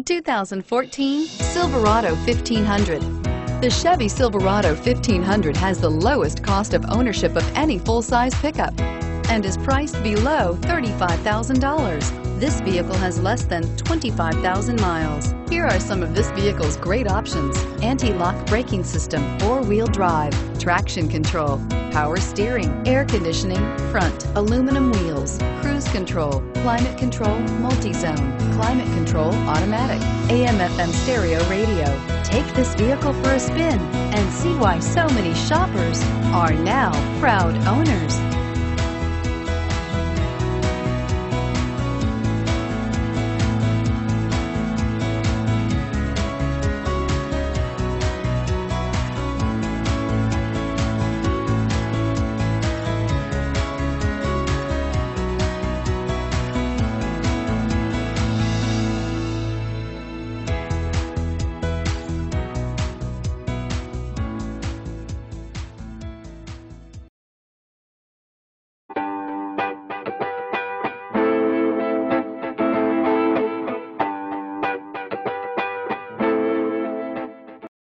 The 2014 Silverado 1500. The Chevy Silverado 1500 has the lowest cost of ownership of any full-size pickup and is priced below $35,000. This vehicle has less than 25,000 miles. Here are some of this vehicle's great options: anti-lock braking system, four-wheel drive, traction control, power steering, air conditioning, front aluminum wheels, cruise control, climate control, multi-zone, climate control, automatic, AM/FM stereo radio. Take this vehicle for a spin and see why so many shoppers are now proud owners.